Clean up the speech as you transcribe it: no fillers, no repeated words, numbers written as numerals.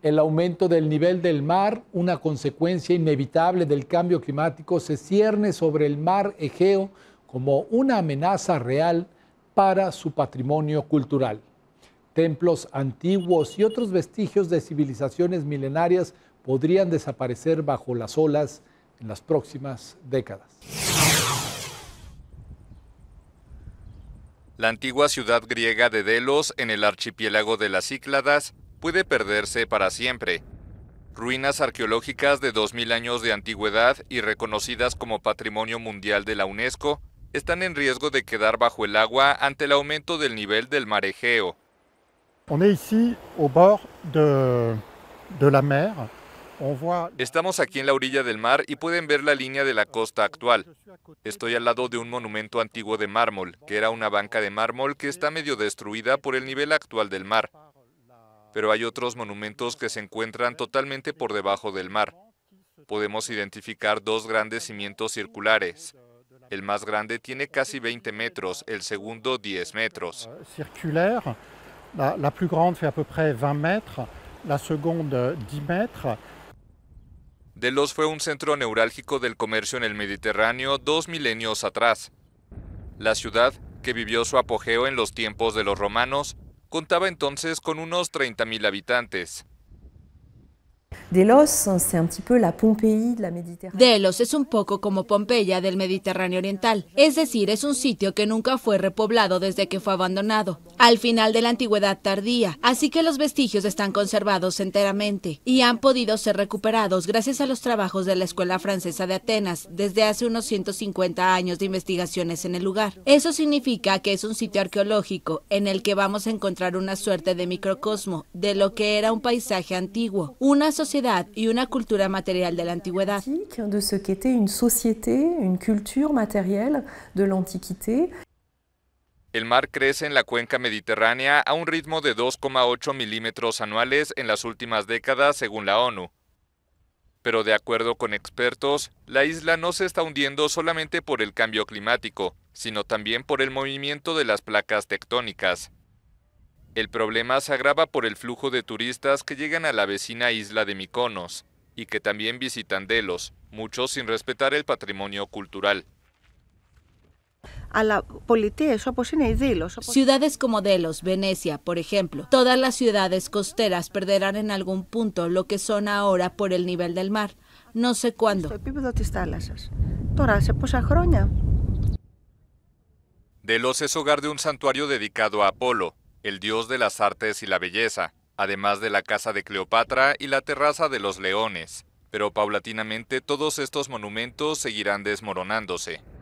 El aumento del nivel del mar, una consecuencia inevitable del cambio climático, se cierne sobre el mar Egeo como una amenaza real para su patrimonio cultural. Templos antiguos y otros vestigios de civilizaciones milenarias podrían desaparecer bajo las olas en las próximas décadas. La antigua ciudad griega de Delos, en el archipiélago de las Cícladas, puede perderse para siempre. Ruinas arqueológicas de 2000 años de antigüedad y reconocidas como Patrimonio Mundial de la UNESCO están en riesgo de quedar bajo el agua ante el aumento del nivel del mar Egeo. Estamos aquí en la orilla del mar y pueden ver la línea de la costa actual. Estoy al lado de un monumento antiguo de mármol, que era una banca de mármol que está medio destruida por el nivel actual del mar. Pero hay otros monumentos que se encuentran totalmente por debajo del mar. Podemos identificar dos grandes cimientos circulares. El más grande tiene casi 20 metros, el segundo 10 metros. La plus grande fait à peu près 20 mètres, la seconde 10 mètres. Delos fue un centro neurálgico del comercio en el Mediterráneo 2 milenios atrás. La ciudad, que vivió su apogeo en los tiempos de los romanos, contaba entonces con unos 30,000 habitantes. Delos es un poco como Pompeya del Mediterráneo Oriental, es decir, es un sitio que nunca fue repoblado desde que fue abandonado, al final de la antigüedad tardía, así que los vestigios están conservados enteramente y han podido ser recuperados gracias a los trabajos de la Escuela Francesa de Atenas desde hace unos 150 años de investigaciones en el lugar. Eso significa que es un sitio arqueológico en el que vamos a encontrar una suerte de microcosmo de lo que era un paisaje antiguo, una sociedad y una cultura material de la antigüedad. El mar crece en la cuenca mediterránea a un ritmo de 2,8 milímetros anuales en las últimas décadas, según la ONU. Pero de acuerdo con expertos, la isla no se está hundiendo solamente por el cambio climático, sino también por el movimiento de las placas tectónicas. El problema se agrava por el flujo de turistas que llegan a la vecina isla de Mykonos y que también visitan Delos, muchos sin respetar el patrimonio cultural. Ciudades como Delos, Venecia, por ejemplo, todas las ciudades costeras perderán en algún punto lo que son ahora por el nivel del mar, no sé cuándo. Delos es hogar de un santuario dedicado a Apolo, el dios de las artes y la belleza, además de la casa de Cleopatra y la terraza de los leones. Pero paulatinamente todos estos monumentos seguirán desmoronándose.